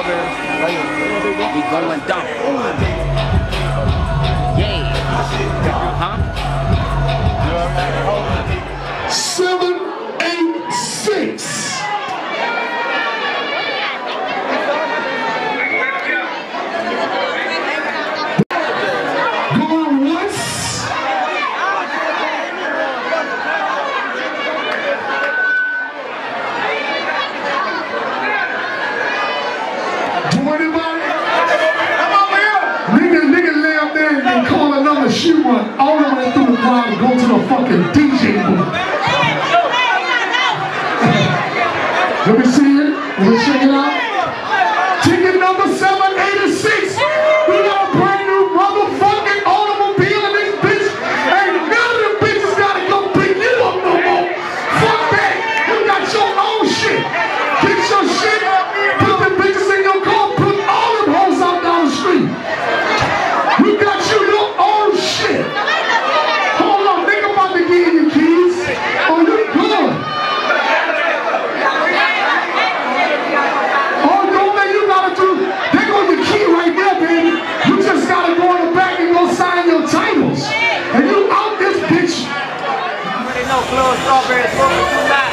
Strawberry's. We going down. Yeah. Huh? 786. She went all the way through the crowd and go to the fucking DJ booth. Let me see it. Let me check it out. Ticket number 786. We got a brand new motherfucking automobile in this bitch. Ain't none of them bitches gotta go pick you up no more. Fuck that. You got your own shit. Get your shit. Put them bitches in your car. Put all them hoes out down the street. We got you. Hold on, think about the game, you kids. Oh, you good. Oh, don't think you gotta do. They go the key right there, baby. You just gotta go in the back and go sign your titles. And you out this bitch. They know Club Strawberry's broken too loud.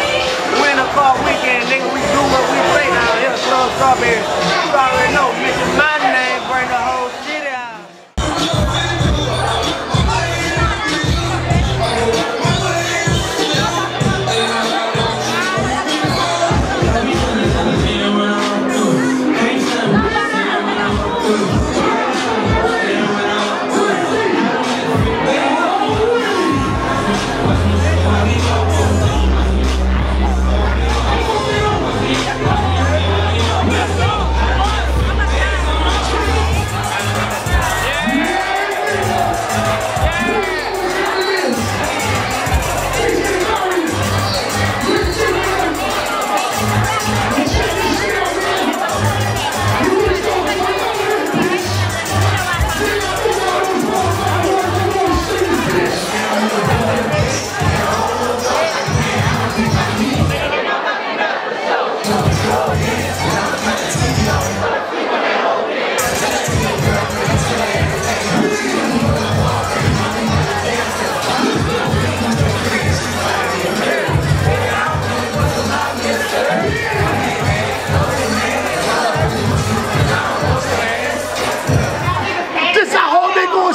Winter fall weekend, nigga, we do what we say now. Here's Club Strawberry's. You already know, mention my name, bring the whole shit.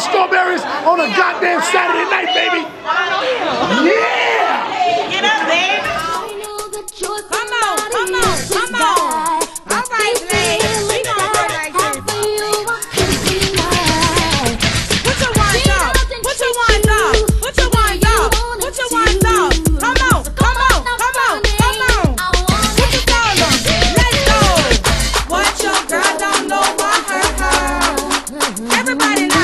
Strawberries on a goddamn Saturday night, baby. Yeah! Get up, baby. Come on. All right, baby. We gonna go right here. Put your ones up. Come on. Put your call on. Let's go. What your girl don't know about her. Everybody now.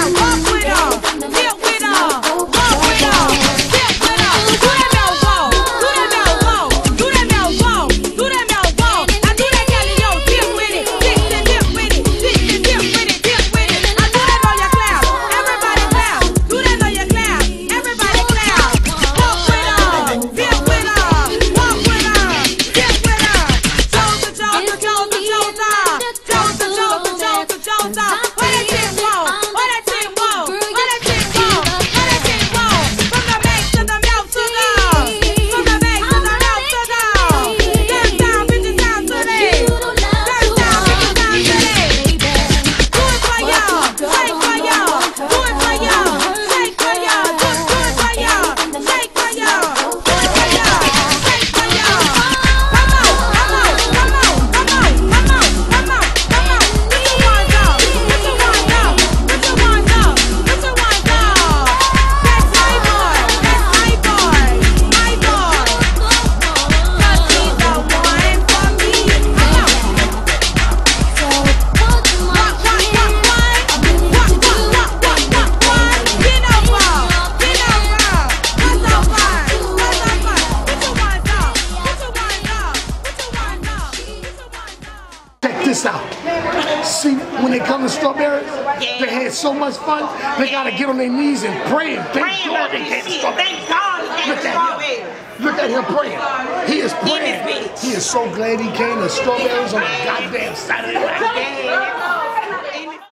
See, when they come to Strawberry's, they had so much fun, they got to get on their knees and pray and thank God they came to Strawberry's. Look at him. Look at him praying. He is praying. He is so glad he came to Strawberry's on a goddamn Saturday night.